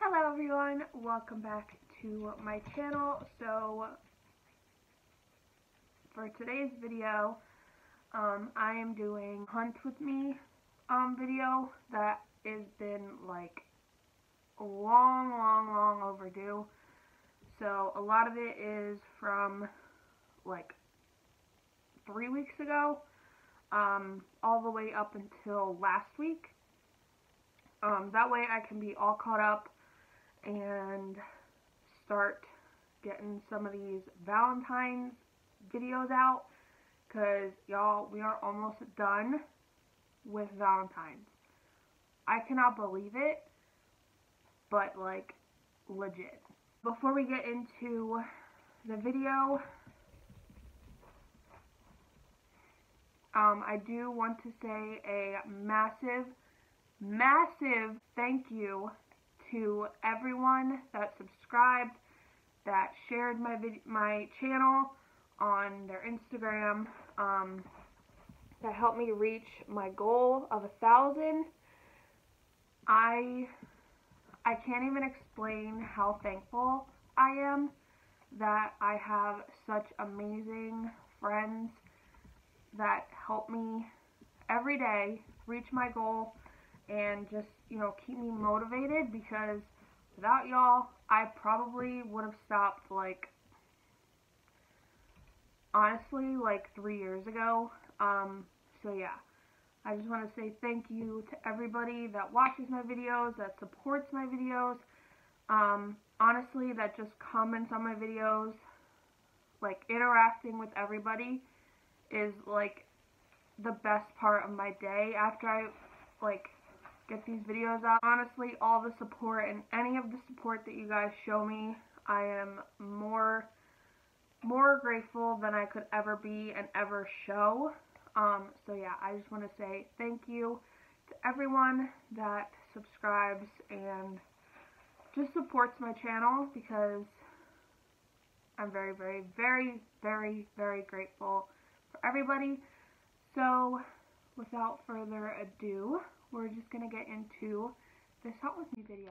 Hello everyone, welcome back to my channel. So for today's video, I am doing Hunt With Me video that has been like long overdue. So a lot of it is from like 3 weeks ago, all the way up until last week. That way I can be all caught up and start getting some of these Valentine's videos out, because y'all, we are almost done with Valentine's. I cannot believe it, but like legit. Before we get into the video, I do want to say a massive thank you to everyone that subscribed, that shared my channel on their Instagram, that helped me reach my goal of 1,000. I can't even explain how thankful I am that I have such amazing friends that help me every day reach my goal and just, you know, keep me motivated, because without y'all, I probably would have stopped, like, honestly, like 3 years ago. So yeah, I just want to say thank you to everybody that watches my videos, that supports my videos, honestly, that just comments on my videos. Like, interacting with everybody is like the best part of my day after I like get these videos out. Honestly, all the support and any of the support that you guys show me, I am more grateful than I could ever be and ever show. So yeah, I just want to say thank you to everyone that subscribes and just supports my channel, because I'm very, very, very, very, very grateful for everybody. So without further ado, we're just gonna get into this Hunt With Me video.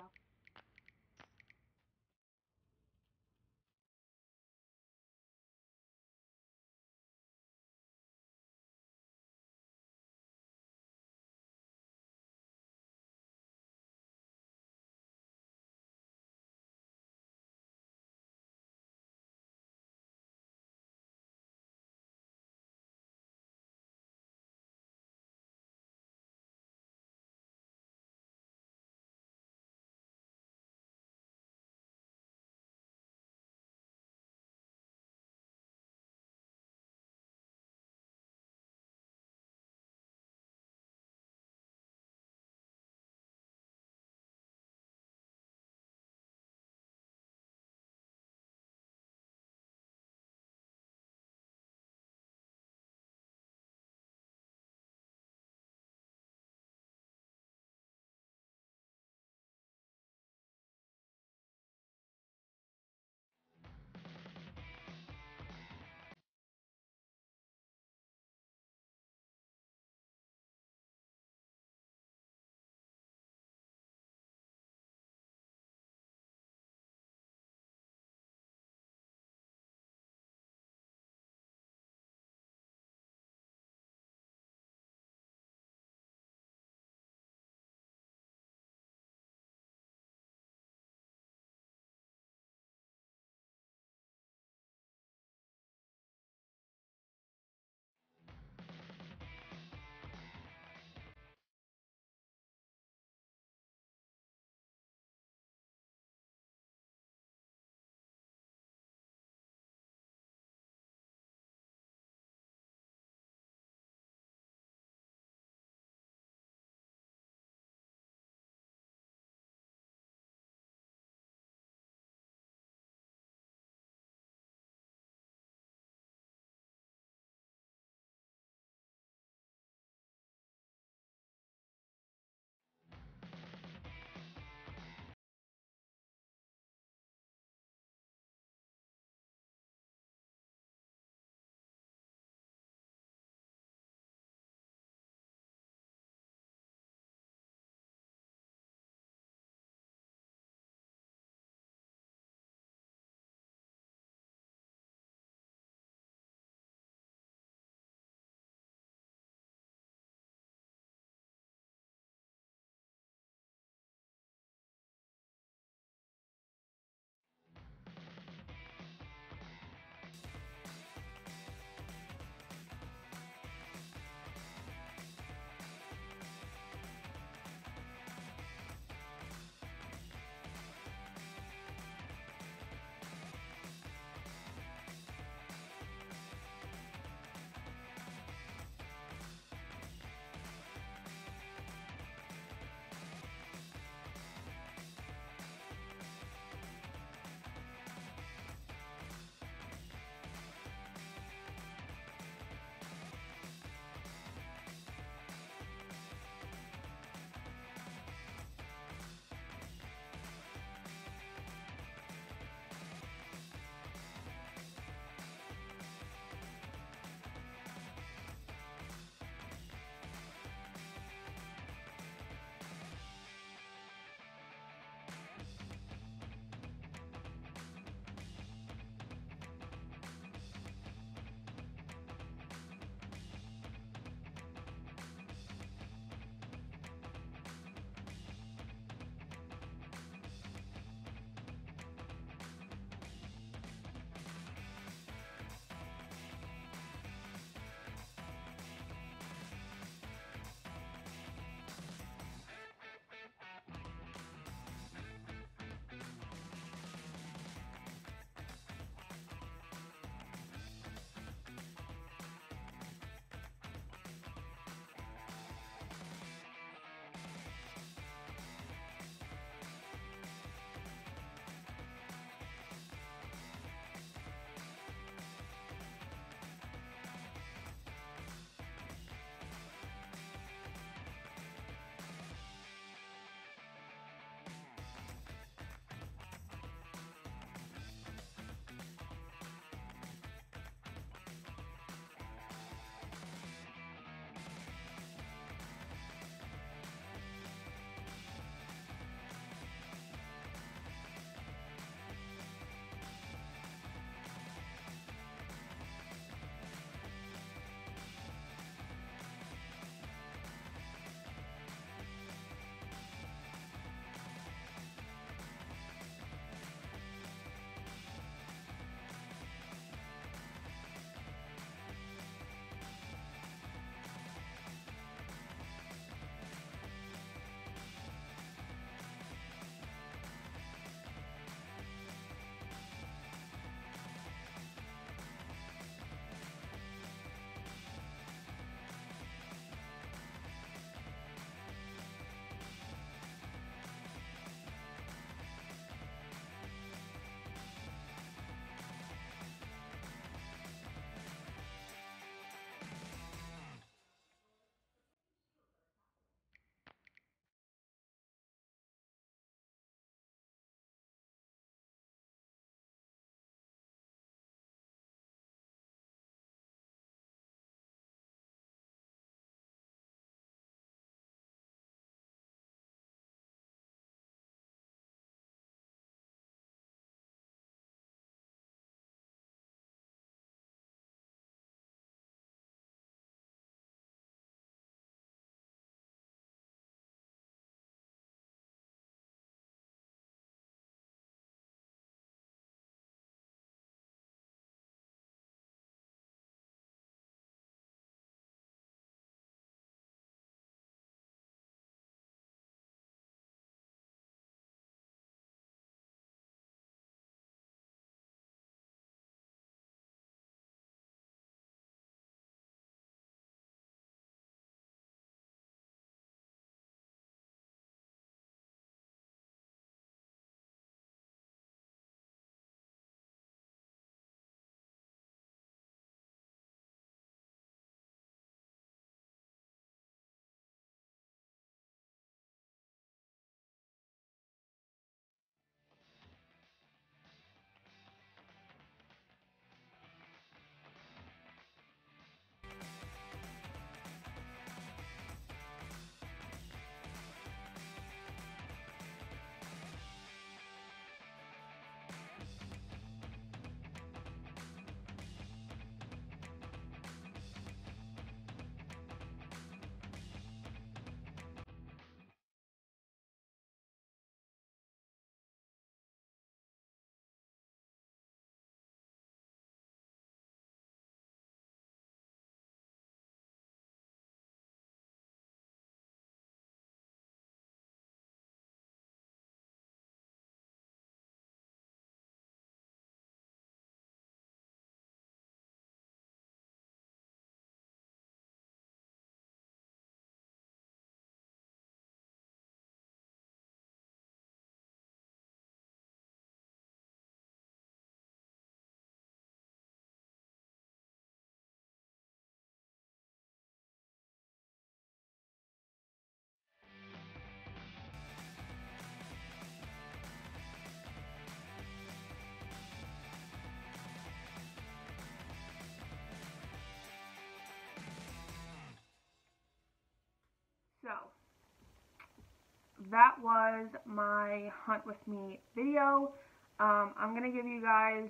that was my Hunt With Me video. I'm going to give you guys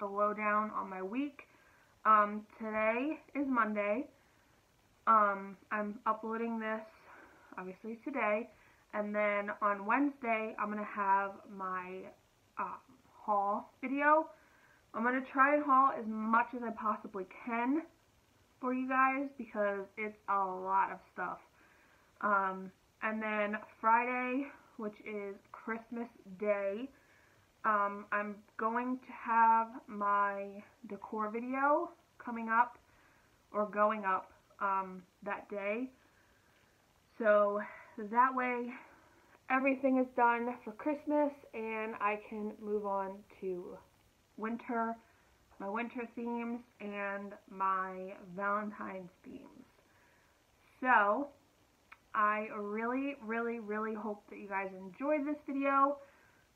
the lowdown on my week. Today is Monday. I'm uploading this, obviously, today. And then on Wednesday, I'm going to have my haul video. I'm going to try and haul as much as I possibly can for you guys because it's a lot of stuff. And then Friday, which is Christmas Day, I'm going to have my decor video coming up, or going up, that day. So that way everything is done for Christmas and I can move on to winter, my winter themes, and my Valentine's themes. So I really hope that you guys enjoyed this video.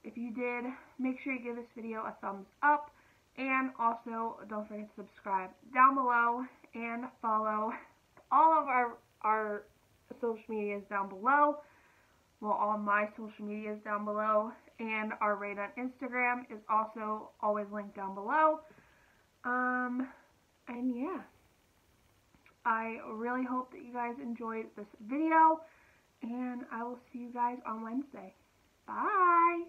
If you did, make sure you give this video a thumbs up, and also don't forget to subscribe down below and follow all of our social medias down below. Well, all my social medias down below, and our Rae Dunn Instagram is also always linked down below. And yeah, I really hope that you guys enjoyed this video, and I will see you guys on Wednesday. Bye!